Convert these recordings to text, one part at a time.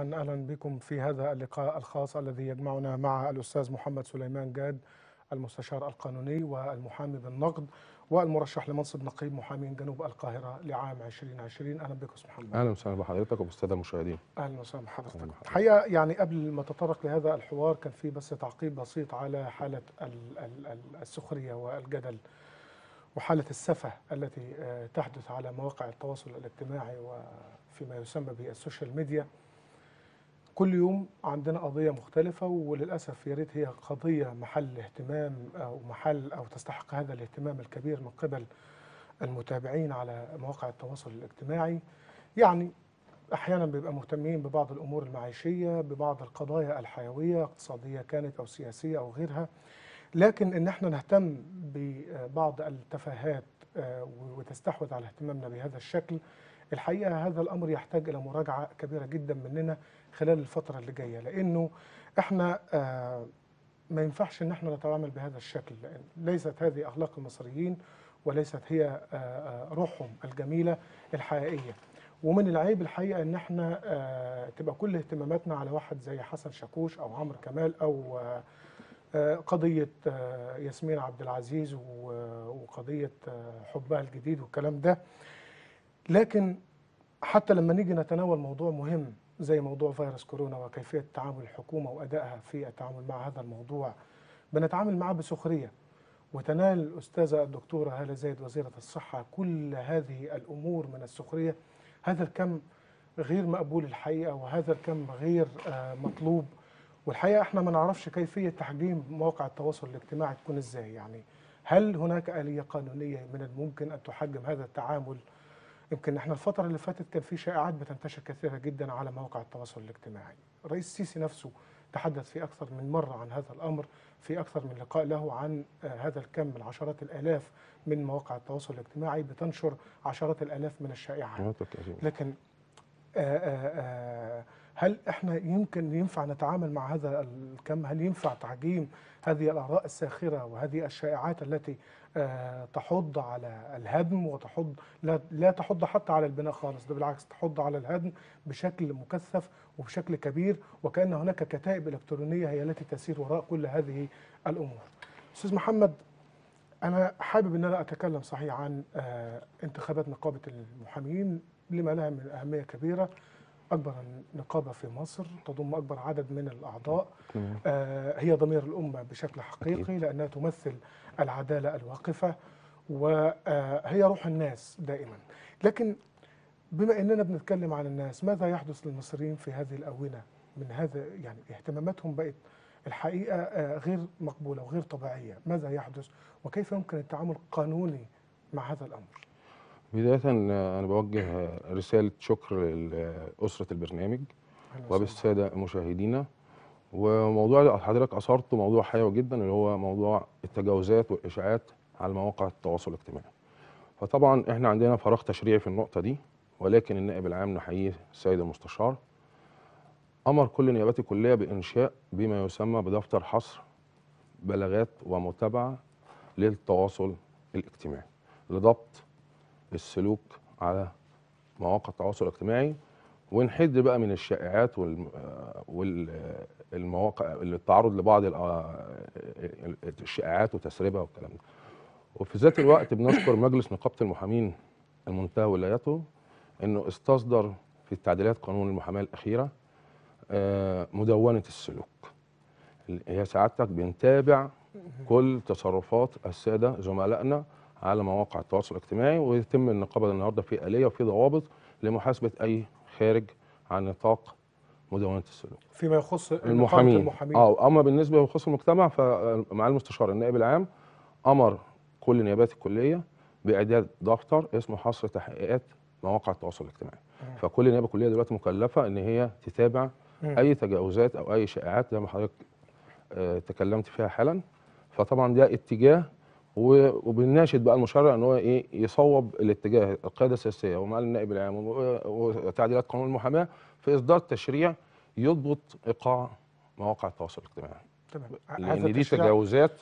أهلا بكم في هذا اللقاء الخاص الذي يجمعنا مع الأستاذ محمد سليمان جاد المستشار القانوني والمحامي بالنقض والمرشح لمنصب نقيب محامين جنوب القاهرة لعام 2020. أهلا بك أستاذ محمد. أهلا وسهلا بحضرتك وبالسادة المشاهدين. أهلا وسهلا بحضرتك. الحقيقة يعني قبل ما نتطرق لهذا الحوار كان في بس تعقيب بسيط على حالة السخرية والجدل وحالة السفة التي تحدث على مواقع التواصل الاجتماعي وفيما يسمى بالسوشيال ميديا. كل يوم عندنا قضية مختلفة وللأسف يا ريت هي قضية محل اهتمام أو محل أو تستحق هذا الاهتمام الكبير من قبل المتابعين على مواقع التواصل الاجتماعي. يعني أحيانا بيبقى مهتمين ببعض الأمور المعيشية، ببعض القضايا الحيوية اقتصادية كانت أو سياسية أو غيرها، لكن إن احنا نهتم ببعض التفاهات وتستحوذ على اهتمامنا بهذا الشكل، الحقيقة هذا الأمر يحتاج إلى مراجعة كبيرة جدا مننا خلال الفترة اللي جاية، لأنه احنا ما ينفعش إن احنا نتعامل بهذا الشكل، لأن ليست هذه أخلاق المصريين وليست هي روحهم الجميلة الحقيقية. ومن العيب الحقيقة إن احنا تبقى كل اهتماماتنا على واحد زي حسن شاكوش أو عمرو كمال أو قضية ياسمين عبد العزيز وقضية حبها الجديد والكلام ده. لكن حتى لما نيجي نتناول موضوع مهم زي موضوع فيروس كورونا وكيفية تعامل الحكومة وأدائها في التعامل مع هذا الموضوع بنتعامل معه بسخرية. وتنال الأستاذة الدكتورة هاله زايد وزيرة الصحة كل هذه الأمور من السخرية، هذا الكم غير مقبول الحقيقة وهذا الكم غير مطلوب. والحقيقة احنا ما نعرفش كيفية تحجيم مواقع التواصل الاجتماعي تكون ازاي، يعني هل هناك آلية قانونية من الممكن أن تحجم هذا التعامل؟ يمكن احنا الفترة اللي فاتت كان في شائعات بتنتشر كثيرة جدا على مواقع التواصل الاجتماعي. الرئيس السيسي نفسه تحدث في أكثر من مرة عن هذا الأمر، في أكثر من لقاء له عن هذا الكم من عشرات الآلاف من مواقع التواصل الاجتماعي بتنشر عشرات الآلاف من الشائعات. لكن هل احنا ينفع نتعامل مع هذا الكم؟ هل ينفع تعجيم هذه الآراء الساخرة وهذه الشائعات التي تحض على الهدم وتحض لا تحض حتى على البناء خالص، ده بالعكس تحض على الهدم بشكل مكثف وبشكل كبير، وكأن هناك كتائب إلكترونية هي التي تسير وراء كل هذه الأمور. أستاذ محمد، أنا حابب أن أنا أتكلم صحيح عن انتخابات نقابة المحامين لما لها من أهمية كبيرة، أكبر نقابة في مصر تضم أكبر عدد من الأعضاء، هي ضمير الأمة بشكل حقيقي لأنها تمثل العدالة الواقفة وهي روح الناس دائما. لكن بما أننا بنتكلم عن الناس، ماذا يحدث للمصريين في هذه الأونة من هذا؟ يعني اهتماماتهم بقت الحقيقة غير مقبولة وغير طبيعية. ماذا يحدث وكيف يمكن التعامل القانوني مع هذا الأمر؟ بداية أنا بوجه رسالة شكر لأسرة البرنامج وبالسادة مشاهدينا. وموضوع اللي حضرتك أثرته موضوع حيوي جدا، اللي هو موضوع التجاوزات والإشاعات على مواقع التواصل الاجتماعي. فطبعا احنا عندنا فراغ تشريعي في النقطة دي، ولكن النائب العام نحييه السيد المستشار أمر كل نيابات الكلية بإنشاء بما يسمى بدفتر حصر بلاغات ومتابعة للتواصل الاجتماعي لضبط السلوك على مواقع التواصل الاجتماعي، ونحد بقى من الشائعات والمواقع اللي التعرض لبعض الشائعات وتسريبها والكلام ده. وفي ذات الوقت بنشكر مجلس نقابه المحامين المنتهى ولايته انه استصدر في تعديلات قانون المحاماه الاخيره مدونه السلوك. هي سعادتك بنتابع كل تصرفات الساده زملائنا على مواقع التواصل الاجتماعي، ويتم النقابه النهارده في آلية وفي ضوابط لمحاسبه اي خارج عن نطاق مدونه السلوك فيما يخص المحامين. اما بالنسبه يخص المجتمع فمع المستشار النائب العام امر كل نيابات الكليه باعداد دفتر اسمه حصر تحقيقات مواقع التواصل الاجتماعي. فكل نيابه كليه دلوقتي مكلفه ان هي تتابع اي تجاوزات او اي شائعات زي ما حضرتك تكلمت فيها حالا. فطبعا ده اتجاه، وبنناشد بقى المشرع ان هو يصوب الاتجاه القياده السياسيه ومع النائب العام وتعديلات قانون المحاماه في اصدار تشريع يضبط ايقاع مواقع التواصل الاجتماعي. تمام. لان دي تجاوزات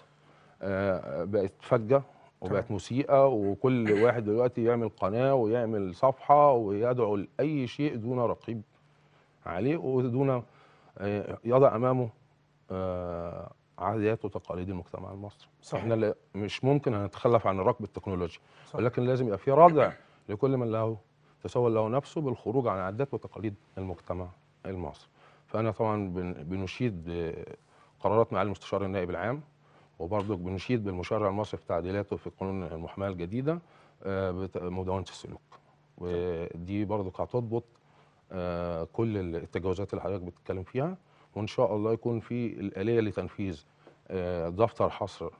بقت فجه وبقت مسيئه، وكل واحد دلوقتي يعمل قناه ويعمل صفحه ويدعو لاي شيء دون رقيب عليه ودون يضع امامه عادات وتقاليد المجتمع المصري. صحيح. احنا مش ممكن نتخلف عن ركب التكنولوجيا، ولكن لازم يبقى في ردع لكل من له تسول له نفسه بالخروج عن عادات وتقاليد المجتمع المصري. فانا طبعا بنشيد قرارات معالي المستشار النائب العام، وبرضك بنشيد بالمشرع المصري في تعديلاته في قانون المحاماه الجديده مدونه السلوك، ودي برضك هتضبط كل التجاوزات اللي حضرتك بتتكلم فيها، وان شاء الله يكون في الاليه لتنفيذ دفتر حصر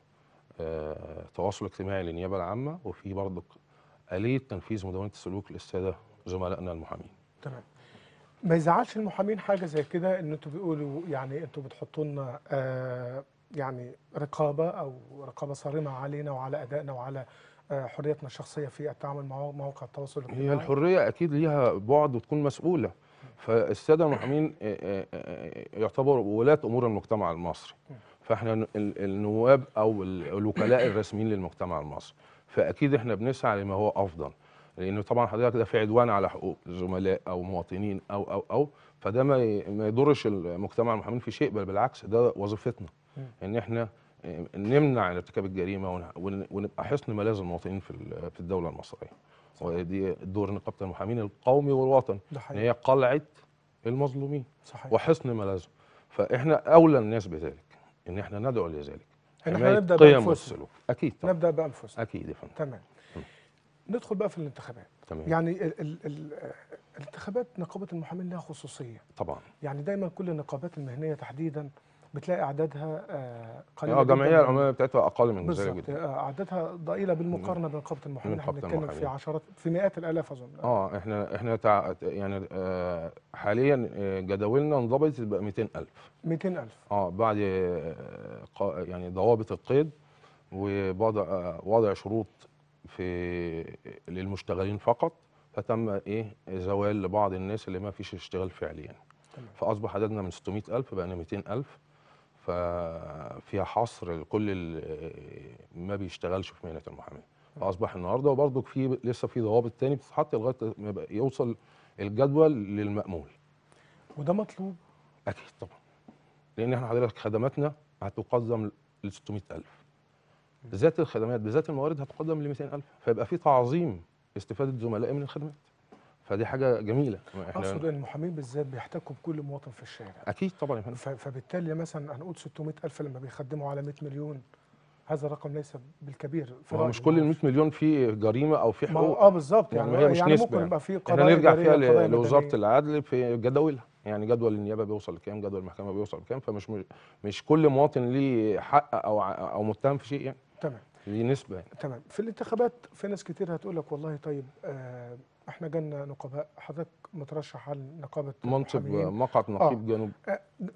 التواصل الاجتماعي للنيابه العامه، وفي برضك اليه تنفيذ مدونه السلوك للساده زملائنا المحامين. تمام. ما يزعلش المحامين حاجه زي كده ان انتوا بيقولوا يعني انتوا بتحطوا لنا يعني رقابه او رقابه صارمه علينا وعلى ادائنا وعلى حريتنا الشخصيه في التعامل مع مواقع التواصل الاجتماعي؟ هي الحريه اكيد ليها بعد وتكون مسؤوله. فالساده المحامين يعتبروا ولاه امور المجتمع المصري، فاحنا النواب او الوكلاء الرسميين للمجتمع المصري، فاكيد احنا بنسعى لما هو افضل، لان طبعا حضرتك ده في عدوان على حقوق زملاء او مواطنين او فده ما يضرش المجتمع المحامين في شيء، بل بالعكس ده وظيفتنا ان احنا نمنع ارتكاب الجريمه ونبقى حصن ملاذ المواطنين في الدوله المصريه. ودي دور نقابه المحامين القومي والوطني، ان هي قلعه المظلومين. صحيح. وحصن ملاذهم، فاحنا اولى الناس بذلك ان احنا ندعو لذلك. احنا نبدا بانفسنا اكيد طبعا. نبدا بانفسنا اكيد يا فندم. تمام. ندخل بقى في الانتخابات. تمام. يعني الانتخابات نقابه المحامين لها خصوصيه طبعا، يعني دايما كل النقابات المهنيه تحديدا بتلاقي اعدادها قليله. الجمعيه العموميه بتاعتها اقل من ذلك جدا، اعدادها ضئيله بالمقارنه بنقابه المحامين. احنا بنتكلم في عشرات في مئات الالاف اظن. احنا يعني حاليا جداولنا انضبطت بقى 200,000. 200,000 بعد يعني ضوابط القيد ووضع شروط في للمشتغلين فقط، فتم زوال لبعض الناس اللي ما فيش اشتغال فعليا. تمام. فاصبح عددنا من 600,000 بقى 200,000، ففيها حصر لكل ما بيشتغلش في مهنه المحاماه. فاصبح النهارده وبرضك في لسه في ضوابط تاني بتتحط لغايه ما يبقى يوصل الجدول للمأمول. وده مطلوب؟ اكيد طبعا، لان احنا حضرتك خدماتنا هتقدم ل 600,000، ذات الخدمات بذات الموارد هتقدم ل 200,000، فيبقى في تعظيم استفاده زملائي من الخدمات، فدي حاجه جميله. اقصد ان المحامين بالذات بيحتكوا بكل مواطن في الشارع. اكيد طبعا يا فندم. فبالتالي مثلا هنقول 600,000 لما بيخدموا على 100 مليون، هذا الرقم ليس بالكبير. هو مش كل ال 100 مليون في جريمه او في حقوق. بالظبط، يعني هي مش نسبه، ممكن يبقى في قضايا هنرجع فيها لوزاره العدل في جداولها، يعني جدول النيابه بيوصل لكام، جدول المحكمه بيوصل لكام، فمش مش كل مواطن ليه حق او متهم في شيء يعني. تمام. دي نسبه يعني. تمام. في الانتخابات في ناس كتير هتقول لك والله طيب احنا جالنا نقباء. حضرتك مترشح على نقابه منصب مقعد نقيب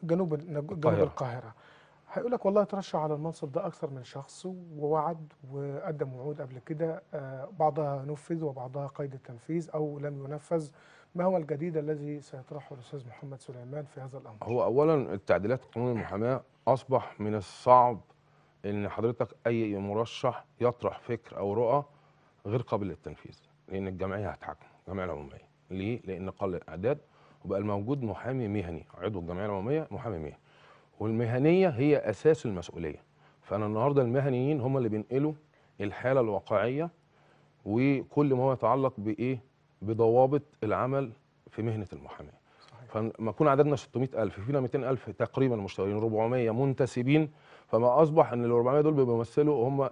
جنوب القاهره. هيقول لك والله ترشح على المنصب ده اكثر من شخص، ووعد وقدم وعود قبل كده، بعضها نفذ وبعضها قيد التنفيذ او لم ينفذ. ما هو الجديد الذي سيطرحه الاستاذ محمد سليمان في هذا الامر؟ هو اولا التعديلات قانون المحاماه اصبح من الصعب ان حضرتك اي مرشح يطرح فكر او رؤى غير قابل للتنفيذ، لان الجمعيه هتحكم، الجمعيه العموميه. ليه؟ لان قل الاعداد وبقى الموجود محامي مهني، عضو الجمعيه العموميه محامي مهني، والمهنيه هي اساس المسؤوليه. فانا النهارده المهنيين هم اللي بينقلوا الحاله الواقعيه وكل ما هو يتعلق بايه؟ بضوابط العمل في مهنه المحاماه. فما يكون عددنا 600,000 فينا 200,000 تقريبا مشتغلين، 400 منتسبين، فما اصبح ان ال 400 دول بيمثلوا هم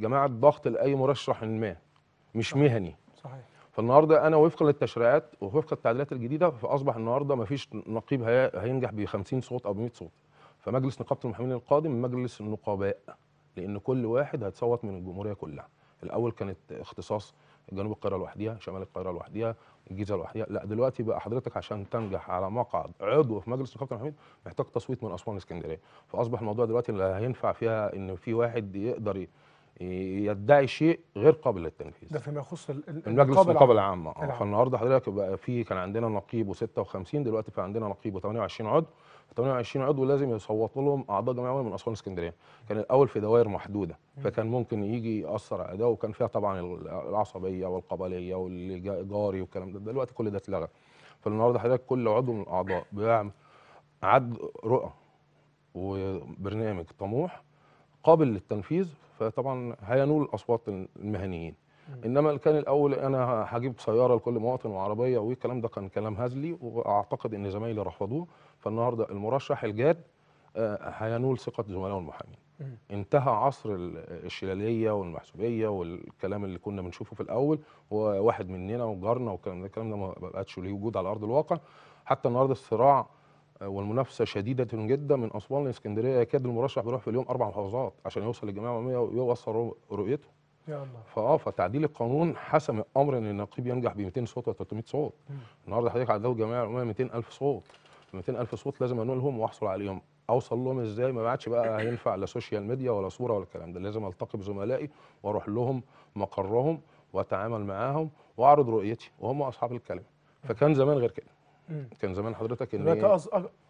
جماعه ضغط لاي مرشح ما مش صحيح. مهني. صحيح. فالنهارده انا وفقا للتشريعات ووفقا للتعديلات الجديده، فاصبح النهارده ما فيش نقيب هينجح ب 50 صوت او ب 100 صوت. فمجلس نقابه المحامين القادم مجلس النقباء، لان كل واحد هيتصوت من الجمهوريه كلها. الاول كانت اختصاص جنوب القاهره لوحديها، شمال القاهره لوحديها، الجيزه لوحديها، لا دلوقتي بقى حضرتك عشان تنجح على مقعد عضو في مجلس نقابه المحامين محتاج تصويت من اسوان الاسكندريه. فاصبح الموضوع دلوقتي لا هينفع فيها ان في واحد يقدر يدعي شيء غير قابل للتنفيذ. ده فيما يخص المجلس النقابه العامه. فالنهارده حضرتك بقى كان عندنا نقيب و56، دلوقتي بقى عندنا نقيب و28 عضو، 28 عضو لازم يصوتوا لهم اعضاء جمعيه من اسوان اسكندريه. كان الاول في دوائر محدوده، فكان ممكن يجي ياثر على ده، وكان فيها طبعا العصبيه والقبليه والجاري والكلام ده. دلوقتي كل ده اتلغى، فالنهارده حضرتك كل عضو من الاعضاء بيعمل عد رؤى وبرنامج طموح قابل للتنفيذ، فطبعا هينول اصوات المهنيين. انما كان الاول انا هجيب سياره لكل مواطن وعربيه والكلام ده كان كلام هزلي، واعتقد ان زمايلي رفضوه. فالنهارده المرشح الجاد هينول ثقه زملائه المحامين. انتهى عصر الشلاليه والمحسوبيه والكلام اللي كنا بنشوفه في الاول، وواحد مننا وجارنا والكلام ده، الكلام ده ما بقتش له وجود على ارض الواقع. حتى النهارده الصراع والمنافسه شديده جدا من اسوان لاسكندريه، يكاد المرشح بيروح في اليوم 4 محافظات عشان يوصل للجمعيه العموميه ويوصل رؤيته. يا الله. فتعديل القانون حسم الامر ان النقيب ينجح ب 200 صوت و 300 صوت. النهارده حضرتك عدلوا الجمعيه العموميه 200,000 صوت، 200,000 صوت لازم انولهم واحصل عليهم. اوصل لهم ازاي؟ ما بعدش بقى هينفع لا سوشيال ميديا ولا صوره ولا الكلام ده، لازم التقي بزملائي واروح لهم مقرهم واتعامل معاهم واعرض رؤيتي وهم اصحاب الكلمه. فكان زمان غير كده. كان زمان حضرتك ان إيه؟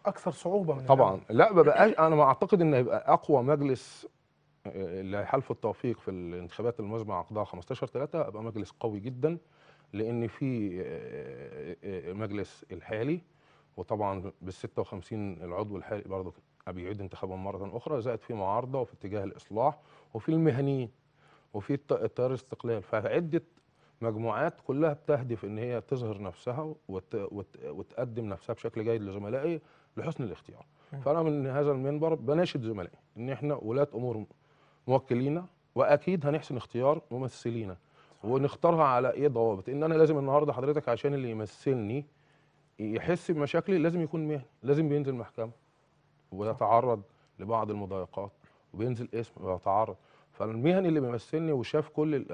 اكثر صعوبه من طبعا لا بقاش. انا ما اعتقد ان هيبقى اقوى مجلس اللي هيحالفوا التوفيق في الانتخابات المزمع عقدها 15/3 ابقى مجلس قوي جدا، لان في مجلس الحالي وطبعا بال56 العضو الحالي برضه بيعيد انتخابهم مره اخرى، زائد في معارضه وفي اتجاه الاصلاح وفي المهنيين وفي تيار الاستقلال، فعده مجموعات كلها بتهدف ان هي تظهر نفسها وتقدم نفسها بشكل جيد لزملائي لحسن الاختيار. فانا من هذا المنبر بناشد زملائي ان احنا ولاه امور موكلينا، واكيد هنحسن اختيار ممثلينا ونختارها على ايه ضوابط. ان انا لازم النهارده حضرتك عشان اللي يمثلني يحس بمشاكلي لازم يكون مهني، لازم بينزل محكمه ويتعرض لبعض المضايقات وبينزل اسم ويتعرض. فالمهني اللي بيمثلني وشاف كل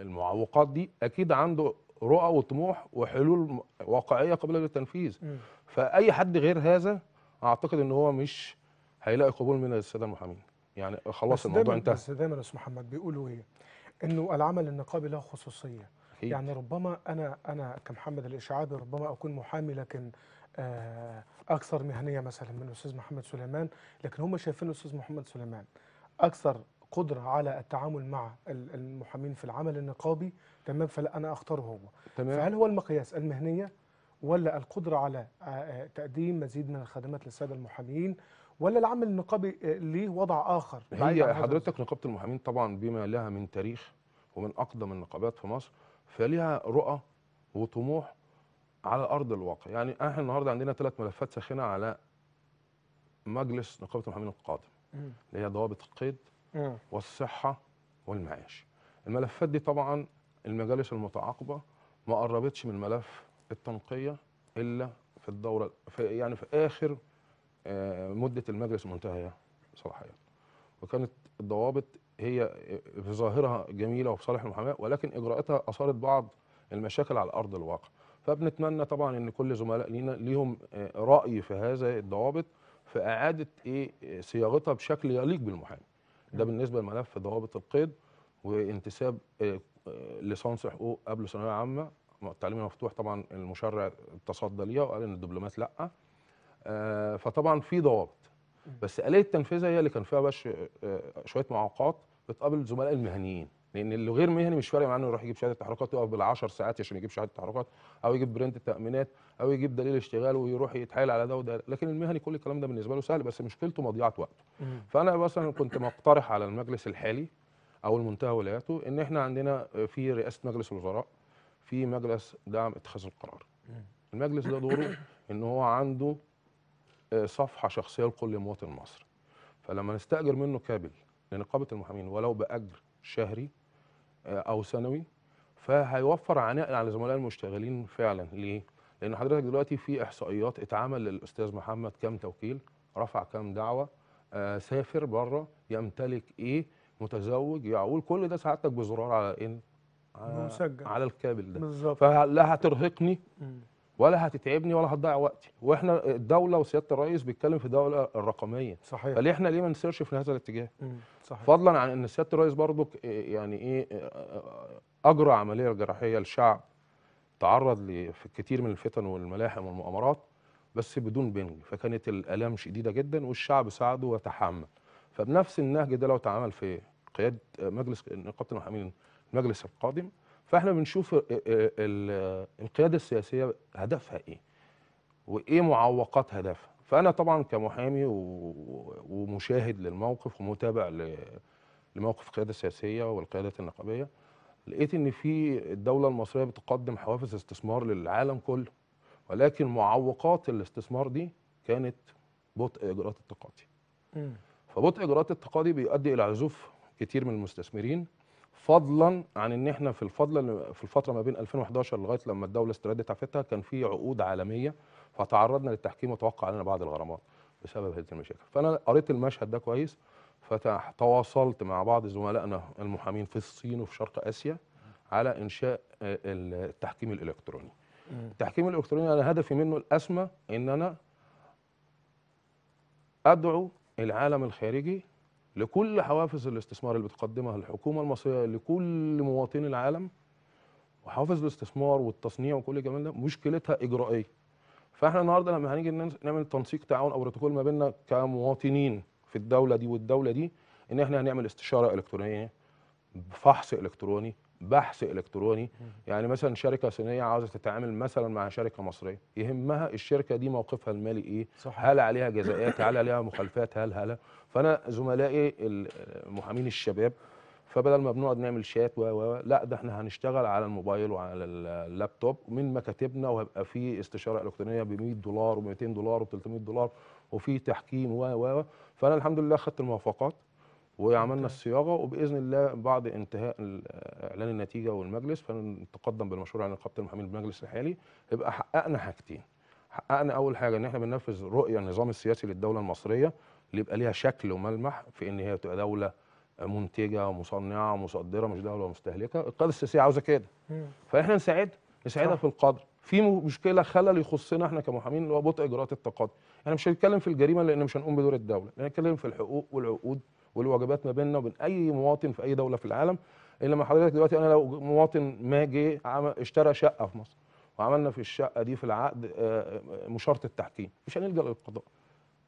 المعوقات دي اكيد عنده رؤى وطموح وحلول واقعيه قبل التنفيذ. فاي حد غير هذا اعتقد ان هو مش هيلاقي قبول من الساده المحامين، يعني خلاص الموضوع انتهى. بس دايما يا استاذ محمد بيقولوا ايه؟ انه العمل النقابي له خصوصيه. يعني ربما انا كمحمد الاشعابي ربما اكون محامي لكن اكثر مهنيه مثلا من الاستاذ محمد سليمان، لكن هم شايفين الاستاذ محمد سليمان اكثر قدره على التعامل مع المحامين في العمل النقابي، تمام، فلا انا اختاره هو. تمام. فهل هو المقياس المهنيه ولا القدره على تقديم مزيد من الخدمات للساده المحامين، ولا العمل النقابي ليه وضع اخر؟ هي حضرتك نقابه المحامين طبعا بما لها من تاريخ ومن اقدم النقابات في مصر، فليها رؤى وطموح على ارض الواقع. يعني احنا النهارده عندنا 3 ملفات ساخنه على مجلس نقابه المحامين القادم، اللي هي ضوابط القيد والصحه والمعاش. الملفات دي طبعا المجالس المتعاقبه ما قربتش من ملف التنقيه الا في الدوره يعني في اخر مده المجلس منتهيه صلاحيته، وكانت الضوابط هي في ظاهرها جميله وفي صالح المحاماه، ولكن اجراءاتها اثارت بعض المشاكل على ارض الواقع. فبنتمنى طبعا ان كل زملاء لينا ليهم راي في هذا الضوابط، في اعاده صياغتها بشكل يليق بالمحامي. ده بالنسبه لملف ضوابط القيد وانتساب لصنص حقوق قبل ثانويه عامه التعليم مفتوح. طبعا المشرع تصدى ليها وقال ان الدبلومات لا. فطبعا في ضوابط، بس آلية تنفيذها هي اللي كان فيها بس شويه معوقات بتقابل زملاء المهنيين، لان اللي غير مهني مش فارق معاه انه يروح يجيب شهاده تحركات، يقف بال10 ساعات عشان يجيب شهاده تحركات او يجيب برنت تامينات او يجيب دليل اشتغال ويروح يتحايل على ده وده. لكن المهني كل الكلام ده بالنسبه له سهل، بس مشكلته مضيعه وقته. فانا مثلا كنت مقترح على المجلس الحالي او المنتهى ولاياته ان احنا عندنا في رئاسه مجلس الوزراء، في مجلس دعم اتخاذ القرار. المجلس ده دوره ان هو عنده صفحه شخصيه لكل مواطن مصري، فلما نستاجر منه كابل لنقابه المحامين ولو باجر شهري او سنوي، فهيوفر عناء على زملاء المشتغلين فعلا. ليه؟ لان حضرتك دلوقتي في احصائيات اتعمل للاستاذ محمد كم توكيل، رفع كم دعوه، سافر بره، يمتلك ايه، متزوج، يعول، كل ده سعادتك بزرار على ان مسجل على الكابل ده بالظبط. فلا هترهقني ولا هتتعبني ولا هتضيع وقتي، واحنا الدوله وسياده الرئيس بيتكلم في دوله الرقميه. صحيح. فليه احنا ليه ما نسيرش في هذا الاتجاه؟ صحيح. فضلا عن ان سياده الرئيس برضك يعني ايه اجرى عمليه جراحيه للشعب تعرض لكتير من الفتن والملاحم والمؤامرات، بس بدون بنج، فكانت الالام شديده جدا والشعب ساعده وتحمل. فبنفس النهج ده لو اتعمل في قياده مجلس نقابه المحامين المجلس القادم، فاحنا بنشوف القياده السياسيه هدفها ايه وايه معوقات هدفها. فانا طبعا كمحامي ومشاهد للموقف ومتابع لموقف القياده السياسيه والقيادات النقابيه، لقيت ان في الدوله المصريه بتقدم حوافز استثمار للعالم كله، ولكن معوقات الاستثمار دي كانت بطء اجراءات التقاضي. فبطء اجراءات التقاضي بيؤدي الى عزوف كتير من المستثمرين، فضلا عن ان احنا في الفتره ما بين 2011 لغايه لما الدوله استردت عفتها كان في عقود عالميه، فتعرضنا للتحكيم وتوقع علينا بعض الغرامات بسبب هذه المشاكل. فانا قريت المشهد ده كويس، فتواصلت مع بعض زملائنا المحامين في الصين وفي شرق اسيا على انشاء التحكيم الالكتروني. التحكيم الالكتروني انا هدفي منه الاسمى ان انا ادعو العالم الخارجي لكل حوافز الاستثمار اللي بتقدمها الحكومه المصريه لكل مواطني العالم. وحوافز الاستثمار والتصنيع وكل الجمال ده مشكلتها اجرائيه. فاحنا النهارده لما هنيجي نعمل تنسيق تعاون او بروتوكول ما بيننا كمواطنين في الدوله دي والدوله دي، ان احنا هنعمل استشاره الكترونيه، فحص الكتروني، بحث الكتروني. يعني مثلا شركه صينيه عاوزه تتعامل مثلا مع شركه مصريه، يهمها الشركه دي موقفها المالي ايه؟ صحيح. هل عليها جزاءات؟ هل عليها مخالفات؟ هل فانا زملائي المحامين الشباب، فبدل ما بنقعد نعمل شات لا ده احنا هنشتغل على الموبايل وعلى اللابتوب من مكاتبنا، وهيبقى في استشاره الكترونيه ب $100 و$200 و$300 وفي تحكيم فانا الحمد لله خدت الموافقات وعملنا الصياغه، وباذن الله بعد انتهاء اعلان النتيجه والمجلس فنتقدم بالمشروع على نقابه المحامين بالمجلس الحالي. يبقى حققنا حاجتين. حققنا اول حاجه ان احنا بننفذ رؤيه النظام السياسي للدوله المصريه اللي يبقى ليها شكل وملمح في ان هي تبقى دوله منتجه مصنعه مصدره، مش دوله مستهلكه. القياده السياسيه عاوزه كده، فاحنا نساعدها في القدر. في مشكله خلل يخصنا احنا كمحامين اللي هو بطء اجراءات التقاضي. انا مش هنتكلم في الجريمه لان مش هنقوم بدور الدوله، انا هنتكلم في الحقوق والعقود والواجبات ما بيننا وبين اي مواطن في اي دوله في العالم. الا لما حضرتك دلوقتي انا لو مواطن ما جه اشترى شقه في مصر وعملنا في الشقه دي في العقد مشارطه التحكيم، مش هنلجا للقضاء،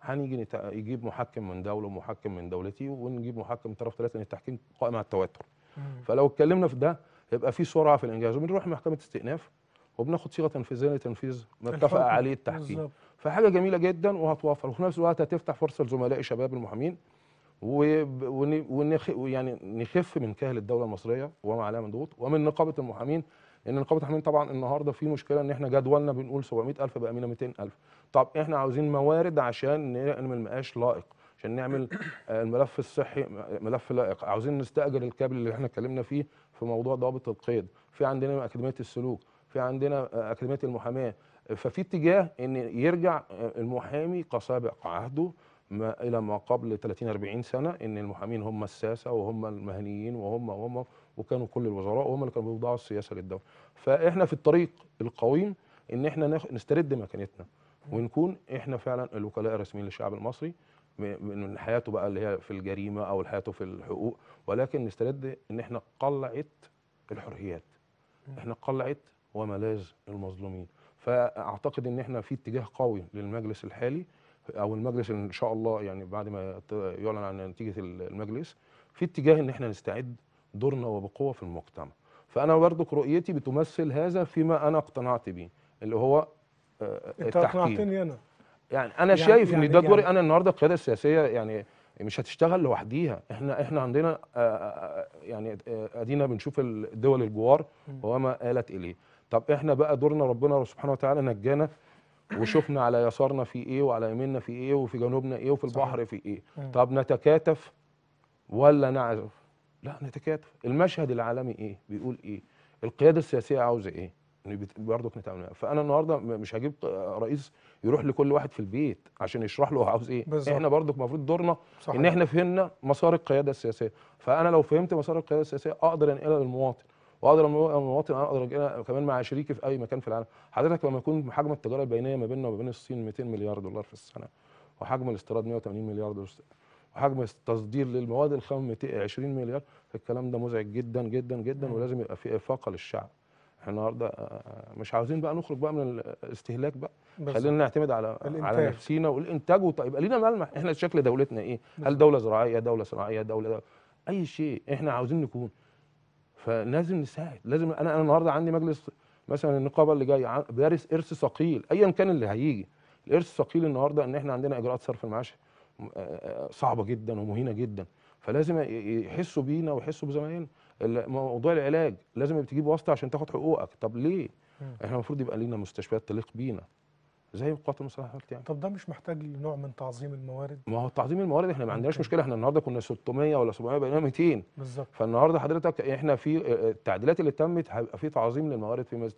هنيجي نجيب محكم من دوله ومحكم من دولتي ونجيب محكم طرف ثالث، لان التحكيم قائم على التواتر. فلو اتكلمنا في ده هيبقى في سرعه في الانجاز، وبنروح محكمه استئناف وبناخد صيغه تنفيذيه لتنفيذ ما اتفق عليه التحكيم. بالزبط. فحاجه جميله جدا وهتوفر، وفي نفس الوقت هتفتح فرصه لزملائي شباب المحامين ويعني نخف من كاهل الدوله المصريه وما عليها من ضغوط ومن نقابه المحامين. ان نقابه المحامين طبعا النهارده في مشكله ان احنا جدولنا بنقول 700,000 بقى منها 200,000. طب احنا عاوزين موارد عشان نعمل مقاش لائق، عشان نعمل الملف الصحي ملف لائق، عاوزين نستاجر الكابل اللي احنا اتكلمنا فيه في موضوع ضوابط القيد، في عندنا اكاديميه السلوك، في عندنا اكاديميه المحاماه. ففي اتجاه ان يرجع المحامي كسابق عهده الى ما قبل 30-40 سنه، ان المحامين هم الساسه وهم المهنيين وهم وكانوا كل الوزراء وهم اللي كانوا بيوضعوا السياسه للدوله. فاحنا في الطريق القويم ان احنا نسترد مكانتنا ونكون احنا فعلا الوكلاء الرسميين للشعب المصري من حياته بقى اللي هي في الجريمه او حياته في الحقوق، ولكن نسترد ان احنا قلعه الحريات، احنا قلعه وملاذ المظلومين. فاعتقد ان احنا في اتجاه قوي للمجلس الحالي او المجلس ان شاء الله، يعني بعد ما يعلن عن نتيجه المجلس، في اتجاه ان احنا نستعد دورنا وبقوه في المجتمع. فانا برضك رؤيتي بتمثل هذا فيما انا اقتنعت بيه اللي هو التحكيم. انا يعني انا شايف ان ده دوري انا النهارده. القياده السياسيه يعني مش هتشتغل لوحديها، احنا عندنا يعني ادينا بنشوف الدول الجوار وما آلت اليه. طب احنا بقى دورنا، ربنا سبحانه وتعالى نجانا وشفنا على يسارنا في ايه وعلى يميننا في ايه وفي جنوبنا ايه وفي البحر في ايه. طب نتكاتف ولا نعزف؟ لا نتكاتف. المشهد العالمي ايه بيقول ايه؟ القياده السياسيه عاوزه ايه؟ برضك نتعامل. فانا النهارده مش هجيب رئيس يروح لكل واحد في البيت عشان يشرح له عاوز ايه. بالزبط. احنا برضك المفروض دورنا ان احنا فهمنا مسار القياده السياسيه، فانا لو فهمت مسار القياده السياسيه اقدر انقلها للمواطن، واقدر المواطن اقدر كمان مع شريكي في اي مكان في العالم. حضرتك لما يكون حجم التجاره البينيه ما بيننا وبين الصين $200 مليار في السنه، وحجم الاستيراد $180 مليار، وحجم التصدير للمواد الخام 20 مليار، الكلام ده مزعج جدا جدا جدا، ولازم يبقى في افاقه للشعب. احنا النهارده مش عاوزين بقى نخرج بقى من الاستهلاك بقى، خلينا نعتمد على نفسينا والانتاج. طيب لينا ملمح احنا شكل دولتنا ايه؟ هل دوله زراعيه، دوله صناعيه، دوله اي شيء احنا عاوزين نكون. فلازم نساعد. لازم انا النهارده عندي مجلس مثلا النقابه اللي جاي بارس ارث ثقيل، ايا كان اللي هيجي الارث الثقيل النهارده ان احنا عندنا اجراءات صرف المعاش صعبه جدا ومهينه جدا، فلازم يحسوا بينا ويحسوا بزمايلنا. موضوع العلاج لازم تجيب واسطه عشان تاخد حقوقك، طب ليه؟ احنا المفروض يبقى لينا مستشفيات تليق بينا زي قوات المسلحه يعني. طب ده مش محتاج لنوع من تعظيم الموارد؟ ما هو تعظيم الموارد احنا ما عندناش مشكله، احنا النهارده كنا 600 ولا 700 بقينا 200 بالظبط. فالنهارده حضرتك احنا في التعديلات اللي تمت هيبقى في تعظيم للموارد، في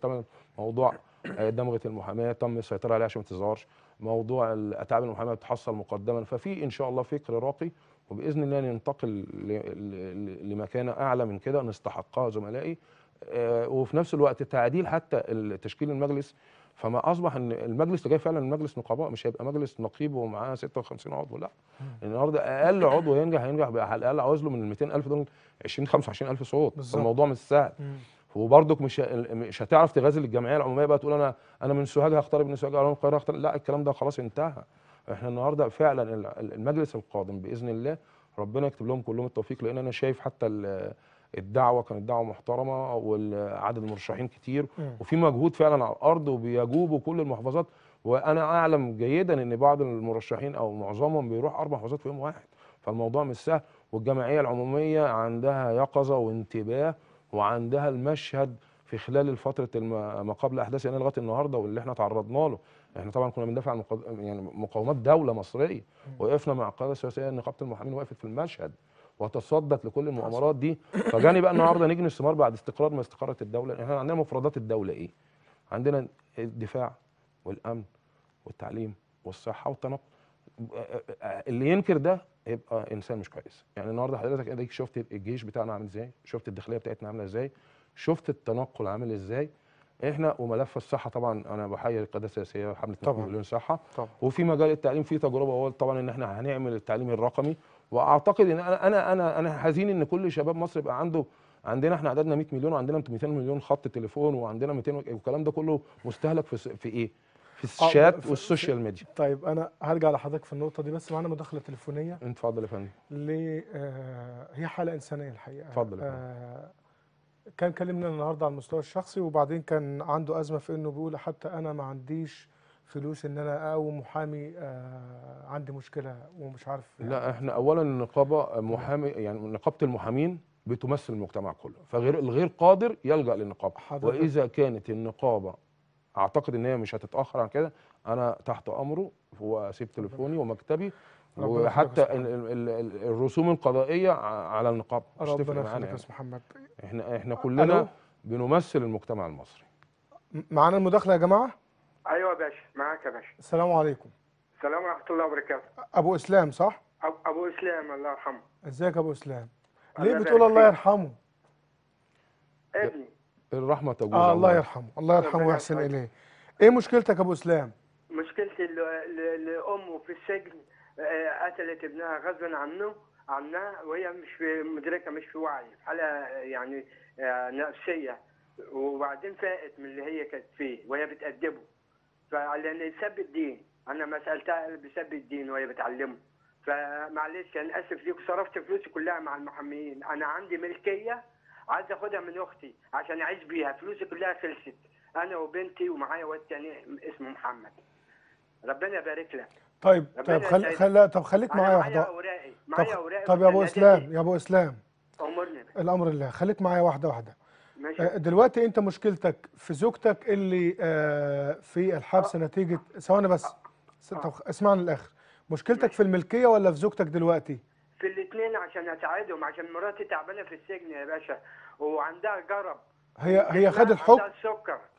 موضوع دمغه المحاماه تم السيطره عليها عشان ما تظهرش، موضوع اتعاب المحاماه بتحصل مقدما، ففي ان شاء الله فكر راقي وباذن الله ننتقل لمكانه اعلى من كده نستحقها زملائي. وفي نفس الوقت تعديل حتى تشكيل المجلس، فما اصبح ان المجلس اللي جاي فعلا مجلس نقباء، مش هيبقى مجلس نقيب ومعاه 56 عضو، لا النهارده اقل عضو هينجح على الاقل عزله من ال 200,000 دول 20 25000 صوت، فالموضوع مش سهل. وبرضك مش هتعرف تغازل الجمعيه العموميه بقى تقول انا من سوهاج هختار ابن سوهاج او من القاهره هختار، لا الكلام ده خلاص انتهى. احنا النهارده فعلا المجلس القادم باذن الله ربنا يكتب لهم كلهم التوفيق، لان انا شايف حتى الدعوه كانت دعوه محترمه وعدد المرشحين كتير وفي مجهود فعلا على الارض وبيجوبوا كل المحافظات، وانا اعلم جيدا ان بعض المرشحين او معظمهم بيروح 4 محافظات في يوم واحد، فالموضوع مش سهل. والجمعيه العموميه عندها يقظه وانتباه وعندها المشهد في خلال فتره ما قبل احداث يناير لغايه النهارده واللي احنا تعرضنا له. احنا طبعا كنا بندافع عن يعني مقاومات دوله مصريه، وقفنا مع القياده السياسيه، نقابه المحامين وقفت في المشهد وتصدت لكل المؤامرات دي. فجاني بقى النهارده نجم الثمار بعد استقرار ما استقرت الدوله، احنا عندنا مفردات الدوله ايه؟ عندنا الدفاع والامن والتعليم والصحه والتنقل. اللي ينكر ده يبقى انسان مش كويس. يعني النهارده حضرتك اديك شفت الجيش بتاعنا عامل ازاي؟ شفت الداخليه بتاعتنا عامله ازاي؟ شفت التنقل عامل ازاي؟ احنا وملف الصحه طبعا انا بحيي القياده السياسيه حمله 2 مليون صحه طبعا. وفي مجال التعليم في تجربه اول طبعا ان احنا هنعمل التعليم الرقمي، واعتقد ان انا حزين ان كل شباب مصر يبقى عندنا احنا عددنا 100 مليون وعندنا 200 مليون خط تليفون وعندنا 200 والكلام ده كله مستهلك في ايه؟ في الشات والسوشيال ميديا. طيب انا هرجع لحضرتك في النقطه دي، بس معانا مداخله تليفونيه. اتفضل يا فندم. هي حاله انسانيه الحقيقه. اتفضل يا فندم. كان كلمنا النهارده على المستوى الشخصي، وبعدين كان عنده ازمه في انه بيقول حتى انا ما عنديش فلوس ان انا اقوم محامي، عندي مشكله ومش عارف يعني. لا احنا اولا النقابه محامي، يعني نقابه المحامين بتمثل المجتمع كله، فغير الغير قادر يلجا للنقابه، واذا كانت النقابه اعتقد ان هي مش هتتاخر عن كده. انا تحت امره واسيب تليفوني ومكتبي وحتى الرسوم القضائيه على النقابه مش تفرق معانا. يا محمد احنا كلنا بنمثل المجتمع المصري. معانا المداخله يا جماعه. ايوه يا باشا معاك يا باشا. السلام عليكم. السلام ورحمه الله وبركاته. ابو اسلام صح؟ ابو اسلام الله يرحمه. ازيك يا ابو اسلام؟ ليه بتقول الله يرحمه؟ ابني الرحمه تجوز. الله يرحمه، الله يرحمه ويحسن اليه. ايه مشكلتك يا ابو اسلام؟ مشكلتي الام في السجن قتلت ابنها غصبا عنها وهي مش مدركه، مش في وعي، حاله يعني نفسيه، وبعدين فاقت من اللي هي كانت فيه وهي بتأدبه، فلان سب الدين. انا ما سالتها بسب الدين وهي بتعلمه، فمعلش انا اسف ليك، صرفت فلوسي كلها مع المحامين، انا عندي ملكيه عايز اخدها من اختي عشان اعيش بيها، فلوسي كلها خلصت انا وبنتي ومعايا واد تاني اسمه محمد، ربنا يبارك لك. طيب خليك معايا واحده. معايا اوراقي. طب يا ابو اسلام، امرني الامر لله، خليك معايا واحده. ماشي. دلوقتي انت مشكلتك في زوجتك اللي في الحبس نتيجه ثواني بس. اسمعني للاخر. مشكلتك ماشي. في الملكيه ولا في زوجتك دلوقتي؟ في الاثنين، عشان اساعدهم، عشان مراتي تعبانه في السجن يا باشا وعندها جرب. هي خدت حب،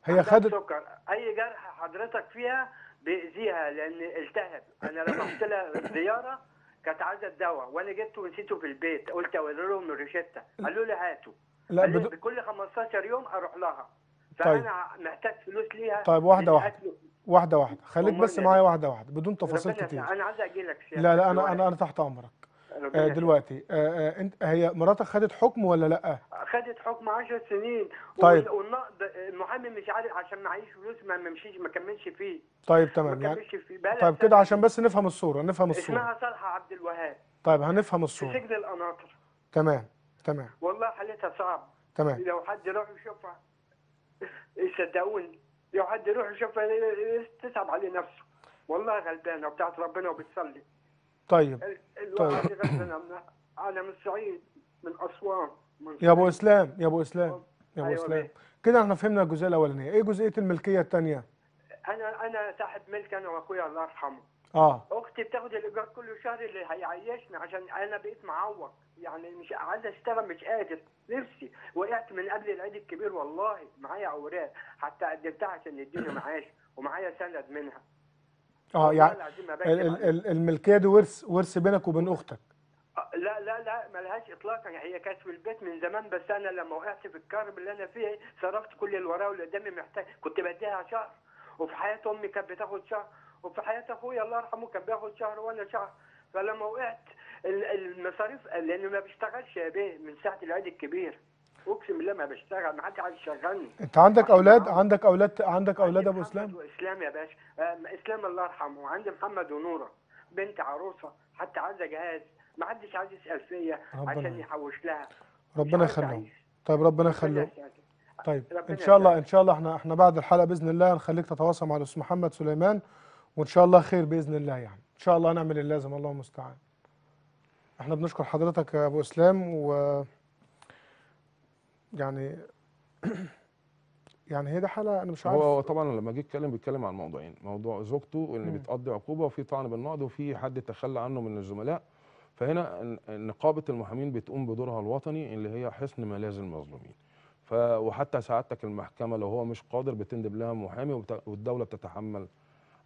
عندها السكر، اي جرح حضرتك فيها بيأذيها، لأن التهب. أنا لما رحت لها زيارة كانت عايزة الدواء وأنا جبته ونسيته في البيت، قلت أوري لهم الروشتة، قالوا لي هاته، لا بكل 15 يوم أروح لها، فأنا محتاج فلوس ليها. طيب واحدة واحدة خليك بس معايا واحدة بدون تفاصيل كتير. أنا عايز أجي لك. لا أنا تحت أمرك. دلوقتي هي مراتك خدت حكم ولا لا؟ خدت حكم 10 سنين. طيب المحامي مش عارف عشان معيش فلوس ما ممشيش ما كملش فيه. طيب تمام يعني. طيب كده عشان بس نفهم الصوره، اسمها صالحه عبد الوهاب. طيب هنفهم الصوره. في سجن القناطر. تمام والله حالتها صعب. تمام. لو حد يروح يشوفها صدقوني، لو حد يروح يشوفها تصعب عليه نفسه، والله غلبانه وبتاعت ربنا وبتصلي. طيب الواحد طيب. غلبانه منها. انا من الصعيد، من اسوان. يا ابو اسلام يا ابو اسلام يا ابو اسلام، أيوة كده احنا فهمنا الجزئيه الاولانيه، ايه جزئيه الملكيه الثانيه؟ انا صاحب ملك انا واخويا الله يرحمه. اختي بتاخد الايجار كل شهر اللي هيعيشني، عشان انا بقيت معوق، يعني مش عايز اشتغل، مش قادر، نفسي وقعت من قبل العيد الكبير والله، معايا اوراق حتى قدمتها عشان يديني معاش ومعايا سند منها. يعني الملكيه دي ورث بينك وبين اختك؟ لا لا لا ملهاش اطلاقا، هي كانت في البيت من زمان، بس انا لما وقعت في الكرب اللي انا فيه صرفت كل الوراه واللي قدامي، محتاج كنت بديها شهر، وفي حياه امي كانت بتاخد شهر، وفي حياه اخويا الله يرحمه كان بياخد شهر وانا شهر، فلما وقعت المصاريف لانه ما بشتغلش يا بيه من ساعه العيد الكبير، اقسم بالله ما بشتغل، ما حدش عايز يشغلني. انت عندك اولاد؟ عندك اولاد؟ عندك اولاد ابو اسلام؟ واسلام يا باشا، اسلام الله يرحمه، وعندي محمد ونوره بنت عروسه حتى عايزه جهاز، ما حدش عايز يسال فيا عشان يحوش لها، ربنا يخليه. طيب ربنا يخليه. طيب ان شاء الله، ان شاء الله احنا بعد الحلقه باذن الله هنخليك تتواصل مع الاستاذ محمد سليمان، وان شاء الله خير باذن الله، يعني ان شاء الله هنعمل اللازم، الله المستعان. احنا بنشكر حضرتك يا ابو اسلام، و يعني هي ده حاله انا مش عارف. هو طبعا لما جه يتكلم بيتكلم عن موضوعين، موضوع زوجته اللي بتقضي عقوبه، وفي طعن بالنقد، وفي حد تخلى عنه من الزملاء. فهنا نقابه المحامين بتقوم بدورها الوطني اللي هي حصن ملاذ المظلومين، وحتى سعادتك المحكمه لو هو مش قادر بتندب لها محامي، والدوله بتتحمل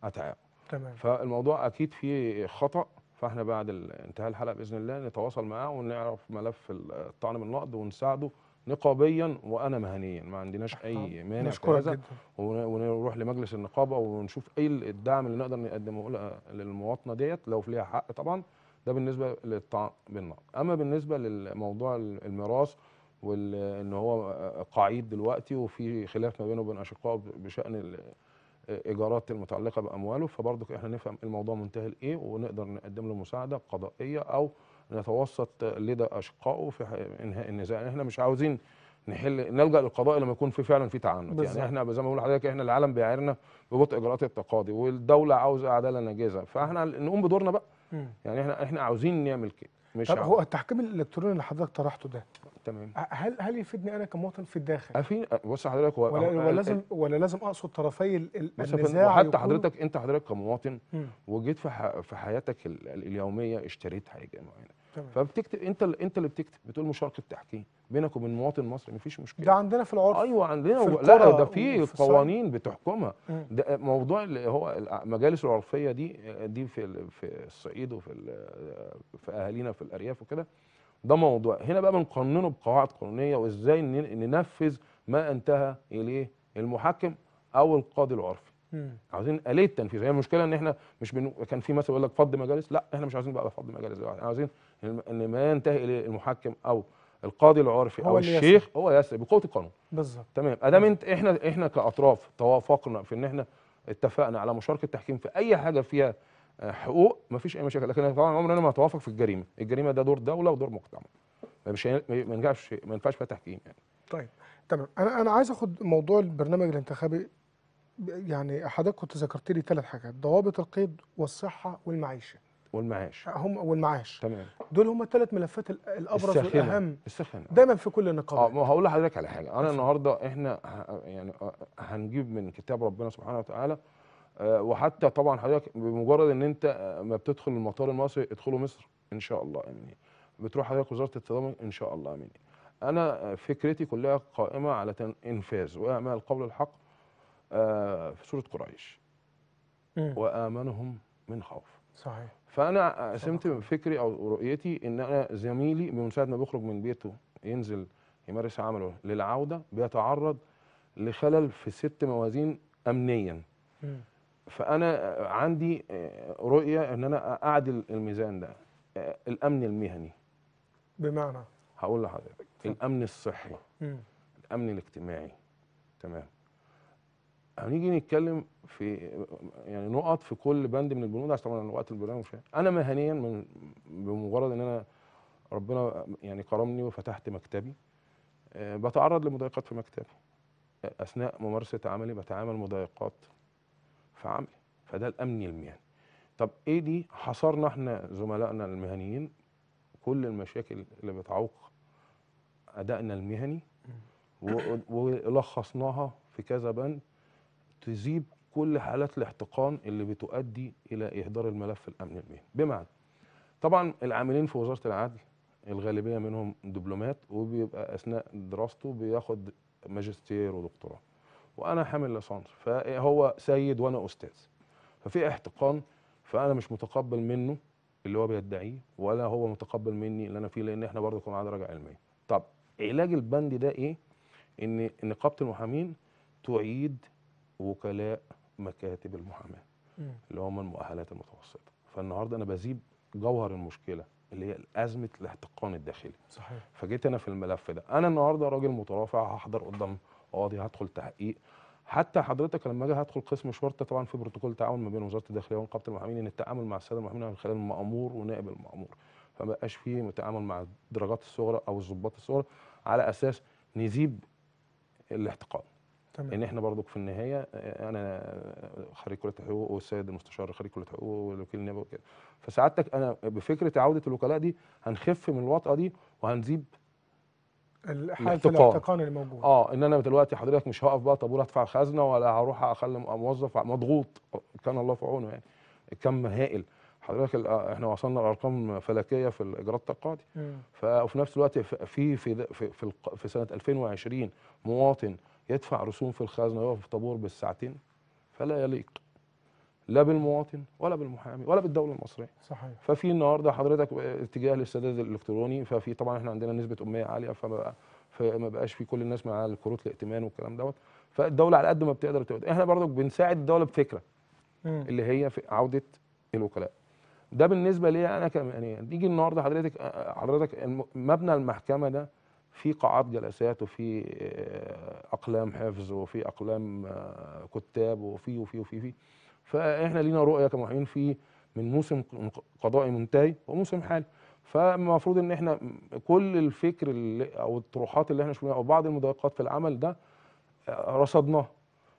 اتعابه. تمام. فالموضوع اكيد فيه خطا، فاحنا بعد انتهاء الحلقه باذن الله نتواصل معاه ونعرف ملف الطعن بالنقد ونساعده نقابيا وانا مهنيا، ما عندناش اي مانع في هذا، ونروح لمجلس النقابه ونشوف ايه الدعم اللي نقدر نقدمه للمواطنه ديت لو ليها حق طبعا. ده بالنسبه للطعن بالنقد. اما بالنسبه للموضوع الميراث وان هو قعيد دلوقتي وفي خلاف ما بينه وبين اشقائه بشان الايجارات المتعلقه بامواله، فبرضك احنا نفهم الموضوع منتهي لايه ونقدر نقدم له مساعده قضائيه او نتوسط لدى اشقائه في انهاء النزاع. يعني احنا مش عاوزين نلجا للقضاء لما يكون في فعلا في تعنت، يعني احنا زي ما بقول لحضرتك احنا العالم بيعايرنا ببطء اجراءات التقاضي، والدوله عاوزه عداله نجزه، فاحنا نقوم بدورنا بقى. يعني احنا عاوزين نعمل كده. مش طب هو التحكيم الالكتروني اللي حضرتك طرحته ده، تمام، هل يفيدني انا كمواطن في الداخل؟ بص حضرتك، ولا لازم اقصد طرفي النزاع، وحتى حضرتك انت كمواطن وجيت في حياتك اليوميه اشتريت حاجه معينه، فبتكتب انت اللي بتكتب، بتقول مشاركه التحكيم بينك وبين مواطن مصري، مفيش مشكله. ده عندنا في العرف. ايوه عندنا، لا ده في قوانين بتحكمها. ده موضوع اللي هو المجالس العرفيه دي في الصعيد وفي في اهالينا في الارياف وكده، ده موضوع هنا بقى بنقننه بقواعد قانونيه، وازاي ننفذ ما انتهى اليه المحكم او القاضي العرفي. عاوزين آلية تنفيذ. هي المشكله ان احنا مش كان في مثل يقول لك فض مجالس، لا احنا مش عاوزين بقى فض مجالس، عاوزين ان ما ينتهي اليه المحكم او القاضي العرفي او الشيخ هو يسري بقوه القانون. بالظبط. تمام. ادام احنا كاطراف توافقنا في ان احنا اتفقنا على مشاركه التحكيم في اي حاجه فيها حقوق، مفيش اي مشاكل. لكن طبعا عمرنا انا ما هتوافق في الجريمه، الجريمه ده دور دوله ودور مجتمع، مش ما ينفعش فيها تحكيم يعني. طيب تمام. انا عايز اخد موضوع البرنامج الانتخابي، يعني حضرتك كنت ذكرت لي 3 حاجات، ضوابط القيد والصحه والمعيشه. والمعاش. تمام. دول هم 3 ملفات الابرز والاهم دايما في كل النقابات. ما هقول لحضرتك على حاجه، انا النهارده احنا يعني هنجيب من كتاب ربنا سبحانه وتعالى، وحتى طبعا حضرتك بمجرد ان انت ما بتدخل المطار المصري، ادخلوا مصر ان شاء الله امين، بتروح حضرتك وزاره التضامن ان شاء الله امين. انا فكرتي كلها قائمه على انفاذ واعمال قول الحق في سوره قريش، وامنهم من خوف. صحيح. فأنا قسمت فكري أو رؤيتي إن أنا زميلي من ساعة ما بيخرج من بيته ينزل يمارس عمله للعودة بيتعرض لخلل في 6 موازين أمنيا. فأنا عندي رؤية إن أنا أعدل الميزان ده، الأمن المهني، بمعنى هقول لحضرتك الأمن الصحي، الأمن الاجتماعي. تمام. هنيجي نتكلم في يعني نقط في كل بند من البنود عشان طبعا وقت البرنامج. انا مهنيا بمجرد ان انا ربنا يعني كرمني وفتحت مكتبي، بتعرض لمضايقات في مكتبي اثناء ممارسه عملي، بتعامل مضايقات في عملي، فده الامن المهني. طب ايه دي؟ حصرنا احنا زملائنا المهنيين كل المشاكل اللي بتعوق ادائنا المهني ولخصناها في كذا بند تذيب كل حالات الاحتقان اللي بتؤدي الى اهدار الملف الامن المهني. بمعنى طبعا العاملين في وزاره العدل الغالبيه منهم دبلومات، وبيبقى اثناء دراسته بياخد ماجستير ودكتوراه، وانا حامل ليسانس، فهو سيد وانا استاذ، ففي احتقان، فانا مش متقبل منه اللي هو بيدعيه ولا هو متقبل مني اللي انا فيه، لان احنا برضه كنا على درجه علميه. طب علاج البند ده ايه؟ ان نقابه المحامين تعيد وكلاء مكاتب المحاماه اللي هم المؤهلات المتوسطه. فالنهارده انا بذيب جوهر المشكله اللي هي ازمه الاحتقان الداخلي. صحيح. فجيت انا في الملف ده، انا النهارده راجل مترافع، هحضر قدام قاضي، هدخل تحقيق. حتى حضرتك لما اجي هدخل قسم شرطه، طبعا في بروتوكول تعاون ما بين وزاره الداخليه ونقابه المحامين ان التعامل مع الساده المحامين من خلال المامور ونائب المامور، فما بقاش فيه تعامل مع الدرجات الصغرى او الضباط الصغرى، على اساس نذيب الاحتقان. تمام. ان احنا برضك في النهايه انا خريج كليه الحقوق، والسيد المستشار خريج كليه الحقوق، والوكيل النيابي وكده، فسعادتك انا بفكره عوده الوكلاء دي هنخف من الوطأه دي وهنذيب الاحتقان اللي موجود. ان انا دلوقتي حضرتك مش هقف بقى طابور ادفع خزنه، ولا هروح اخلي موظف مضغوط كان الله في عونه، يعني كم هائل حضرتك. احنا وصلنا لارقام فلكيه في الاجراءات القاضي. وفي نفس الوقت في في في في سنه 2020 مواطن يدفع رسوم في الخزنه ويقف في طابور بالساعتين، فلا يليق لا بالمواطن ولا بالمحامي ولا بالدوله المصريه. صحيح. ففي النهارده حضرتك اتجاه للسداد الالكتروني، ففي طبعا احنا عندنا نسبه اميه عاليه، فما بقاش في كل الناس مع الكروت الائتمان والكلام دوت، فالدوله على قد ما بتقدر احنا برضك بنساعد الدوله بفكره اللي هي في عوده الوكلاء. ده بالنسبه لي انا كمهنيا. نيجي النهارده حضرتك مبنى المحكمه ده في قاعات جلسات، وفي اقلام حفظ، وفي اقلام كتاب، وفي وفي وفي في فاحنا لينا رؤيه كمحامين في من موسم قضائي منتهي وموسم حالي، فالمفروض ان احنا كل الفكر او الطروحات اللي احنا شفناها او بعض المضايقات في العمل ده رصدناها،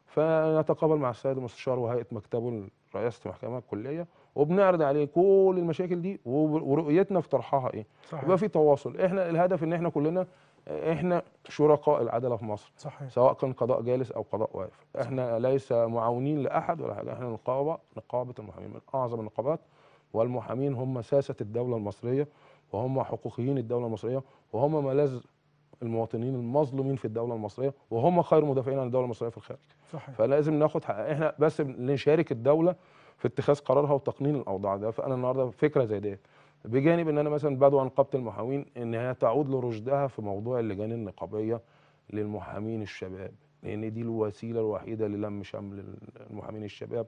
فنتقابل مع السيد المستشار وهيئه مكتبه رئاسه المحكمه الكليه، وبنعرض عليه كل المشاكل دي ورؤيتنا في طرحها ايه. صحيح. يبقى في تواصل. احنا الهدف ان احنا كلنا احنا شركاء العداله في مصر. صحيح. سواء كان قضاء جالس او قضاء واقف، احنا ليس معاونين لاحد ولا حاجه. احنا نقابه المحامين من اعظم النقابات، والمحامين هم ساسه الدوله المصريه، وهم حقوقيين الدوله المصريه، وهم ملاذ المواطنين المظلومين في الدوله المصريه، وهم خير مدافعين عن الدوله المصريه في الخارج. صحيح. فلازم ناخد حق. احنا بس نشارك الدوله في اتخاذ قرارها وتقنين الاوضاع ده. فانا النهارده فكره زي دي، بجانب ان انا مثلا بدعو نقابه المحامين ان هي تعود لرشدها في موضوع اللجان النقابيه للمحامين الشباب، لان دي الوسيله الوحيده للم شمل المحامين الشباب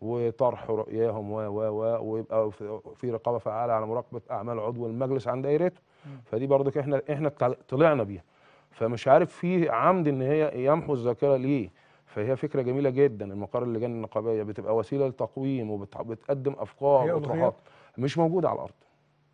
وطرح رؤياهم ويبقى في رقابه فعاله على مراقبه اعمال عضو المجلس عن دايرته. فدي برضك احنا طلعنا بيها، فمش عارف في عمد ان هي يمحو الذاكره ليه. فهي فكره جميله جدا، المقر اللجان النقابيه بتبقى وسيله للتقويم وبتقدم افكار وطروحات مش موجوده على الارض،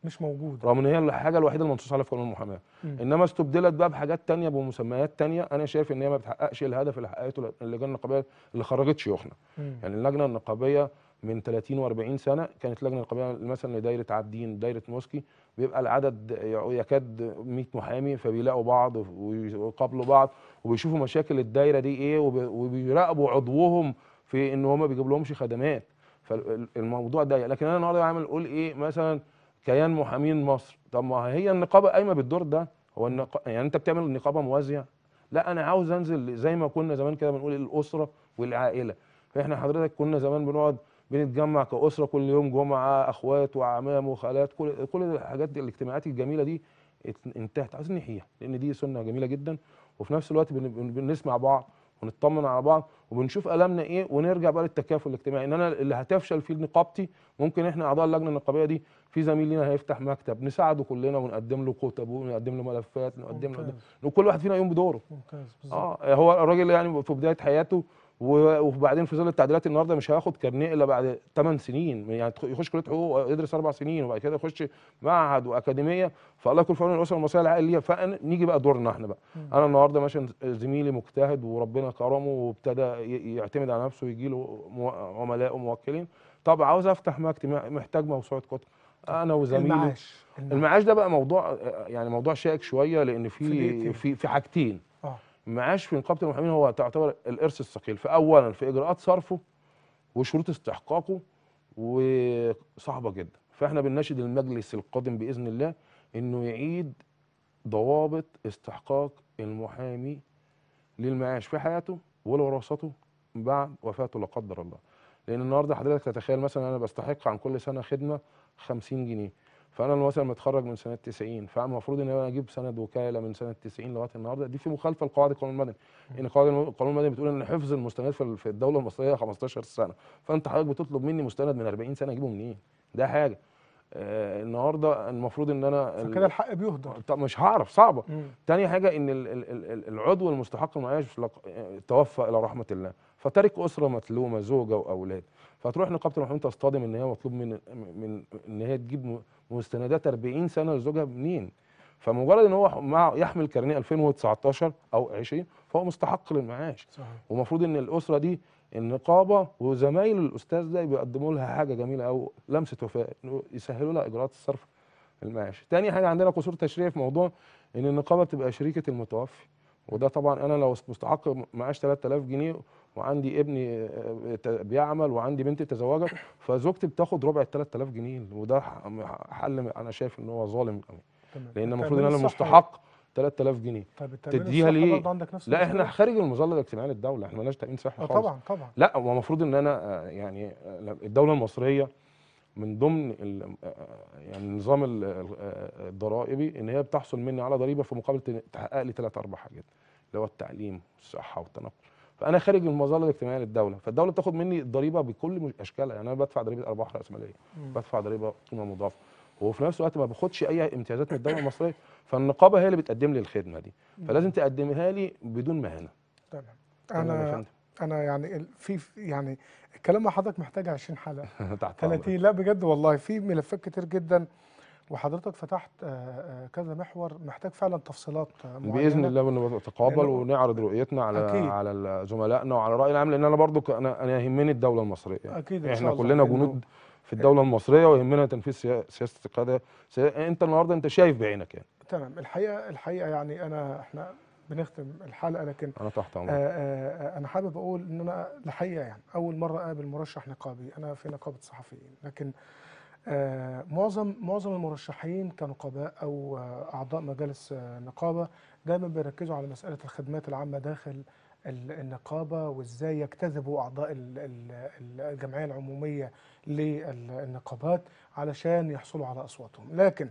مش موجود، رغم ان هي الحاجه الوحيده المنصوص عليها في قانون المحاماه، انما استبدلت بقى بحاجات ثانيه بمسميات ثانيه. انا شايف ان هي ما بتحققش الهدف اللي حققته اللجان النقابيه اللي خرجت شيوخنا. يعني اللجنه النقابيه من 30 و40 سنه كانت لجنه نقابيه مثلا لدايره عابدين، دايره موسكي، بيبقى العدد يكاد 100 محامي، فبيلاقوا بعض ويقابلوا بعض وبيشوفوا مشاكل الدايره دي ايه، وبيراقبوا عضوهم في ان هم ما بيجيب لهمش خدمات. فالموضوع ده، لكن انا النهارده عامل اقول ايه مثلا كيان محامين مصر. طب ما هي النقابه قايمه بالدور ده. هو يعني انت بتعمل النقابه موازيه؟ لا، انا عاوز انزل زي ما كنا زمان كده بنقول الاسره والعائله. فاحنا حضرتك كنا زمان بنقعد بنتجمع كاسره كل يوم جمعه، اخوات وعمام وخالات، كل الحاجات دي، الاجتماعات الجميله دي انتهت، عايزين نحييها لان دي سنه جميله جدا، وفي نفس الوقت بنسمع بعض ونطمن على بعض وبنشوف ألمنا ايه، ونرجع بقى للتكافل الاجتماعي. ان انا اللي هتفشل فيه نقابتي، ممكن احنا اعضاء اللجنه النقابيه دي في زميل لينا هيفتح مكتب نساعده كلنا، ونقدم له كتب، ونقدم له ملفات، نقدم له، وكل واحد فينا يقوم بدوره. ممتاز. هو الراجل يعني في بدايه حياته وبعدين في ظل التعديلات النهارده مش هياخد كارنيه الا بعد 8 سنين، يعني يخش كليه حقوق يدرس 4 سنين وبعد كده يخش معهد واكاديميه، فالله يكون في عون الاسره المصريه العائله ليها. فنيجي بقى دورنا احنا بقى. انا النهارده ماشي زميلي مجتهد وربنا كرمه وابتدى يعتمد على نفسه ويجي له عملاء وموكلين، طب عاوز افتح مكتب محتاج موسوعه كتب انا وزميلي. المعاش ده بقى موضوع يعني موضوع شائك شويه، لان في حاجتين. معاش في نقابه المحامين هو تعتبر الارث الثقيل، فاولا في اجراءات صرفه وشروط استحقاقه وصعبه جدا، فاحنا بنناشد المجلس القادم باذن الله انه يعيد ضوابط استحقاق المحامي للمعاش في حياته ولوراثته بعد وفاته لا قدر الله. لان النهارده حضرتك تتخيل مثلا انا بستحق عن كل سنه خدمه 50 جنيه، فانا مثلا متخرج من سنه 90، فالمفروض ان انا اجيب سند وكاله من سنه 90 لغايه النهارده. دي في مخالفه لقواعد القانون المدني، ان قواعد القانون المدني بتقول ان حفظ المستند في الدوله المصريه 15 سنه، فانت حضرتك بتطلب مني مستند من 40 سنه اجيبه منين؟ ده حاجه. النهارده المفروض ان انا فكده الحق بيهدر، طب مش هعرف، صعبه. تاني حاجه ان العضو المستحق المعاش توفى الى رحمه الله، فترك اسره متلومه زوجه واولاد، فتروح نقابه المحامين تصطدم ان هي مطلوب من ان هي تجيب مستندات 40 سنه لزوجها منين؟ فمجرد ان هو يحمل كارنيه 2019 او 20 فهو مستحق للمعاش. ومفروض ان الاسره دي النقابه وزمايل الاستاذ ده بيقدموا لها حاجه جميله او لمسه وفاء، يسهلوا لها اجراءات الصرف المعاش. تاني حاجه عندنا قصور تشريعي في موضوع ان النقابه بتبقى شريكه المتوفي، وده طبعا انا لو مستحق معاش 3000 جنيه وعندي ابني بيعمل وعندي بنتي تزوجت، فزوجتي بتاخد ربع ال 3000 جنيه، وده حل انا شايف ان هو ظالم قوي، لان المفروض ان انا المستحق 3000 جنيه. طيب تديها ليه؟ لا احنا خارج المظله الاجتماعيه للدوله، احنا مالناش تامين صحي خالص. طبعا طبعا. لا هو المفروض ان انا يعني الدوله المصريه من ضمن يعني النظام الضرائبي ان هي بتحصل مني على ضريبه في مقابل تحقق لي 3 4 حاجات، اللي هو التعليم والصحه والتنقل. فانا خارج المظله الاجتماعيه للدوله، فالدوله بتاخد مني الضريبه بكل اشكالها، يعني انا بدفع ضريبه ارباح راسماليه، بدفع ضريبه قيمه مضافه، وفي نفس الوقت ما باخدش اي امتيازات من الدوله المصريه، فالنقابه هي اللي بتقدم لي الخدمه دي، فلازم تقدمها لي بدون مهنه. تمام. انا يعني يعني الكلام مع حضرتك محتاج 20 حلقه 30. لا بجد والله في ملفات كتير جدا، وحضرتك فتحت كذا محور محتاج فعلا تفصيلات معينه باذن الله، ونتقابل ونعرض رؤيتنا على أكيد. على زملائنا وعلى الراي العام، لان انا برضو انا يهمني الدوله المصريه، اكيد احنا كلنا جنود في الدوله المصريه، ويهمنا تنفيذ سياسه القاده. انت النهارده انت شايف بعينك يعني. تمام. الحقيقه يعني احنا بنختم الحلقه، لكن انا تحت امرك. انا حابب اقول ان انا الحقيقه يعني اول مره اقابل مرشح نقابي، انا في نقابه صحفيين، لكن معظم المرشحين كنقباء او اعضاء مجالس نقابه دايما بيركزوا على مساله الخدمات العامه داخل النقابه، وازاي يجتذبوا اعضاء الجمعيه العموميه للنقابات علشان يحصلوا على اصواتهم. لكن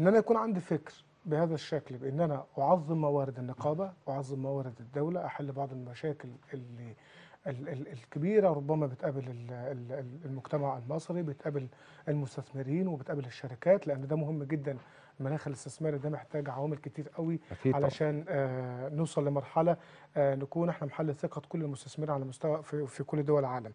ان انا يكون عندي فكر بهذا الشكل، بان انا اعظم موارد النقابه، اعظم موارد الدوله، احل بعض المشاكل اللي الكبيره ربما بتقابل المجتمع المصري، بتقابل المستثمرين وبتقابل الشركات، لان ده مهم جدا. المناخ الاستثماري ده محتاج عوامل كتير قوي علشان نوصل لمرحله نكون احنا محل ثقه كل المستثمرين على مستوى في كل دول العالم.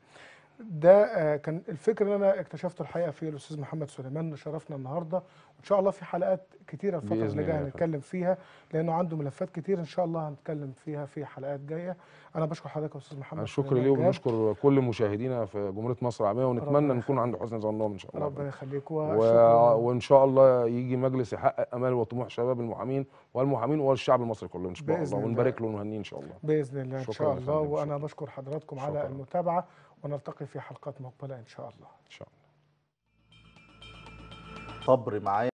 ده كان الفكر اللي انا اكتشفته الحقيقه في الاستاذ محمد سليمان، شرفنا النهارده، وان شاء الله في حلقات كتيره الفتره اللي جايه هنتكلم فيها، لانه عنده ملفات كتير ان شاء الله هنتكلم فيها في حلقات جايه. انا بشكر حضرتك يا استاذ محمد، شكرا ليه، وبنشكر كل مشاهدينا في جمهوريه مصر العربيه، ونتمنى نكون عند حسن ظنهم ان شاء الله. ربنا يخليك. وان شاء الله يجي مجلس يحقق امال وطموح شباب المحامين والمحامين والشعب المصري كله ان شاء الله، ونبارك له ونهنيه ان شاء الله باذن الله. ان شاء الله. وانا بشكر حضراتكم على المتابعه، ونلتقي في حلقات مقبلة إن شاء الله. إن شاء الله. طبر معايا.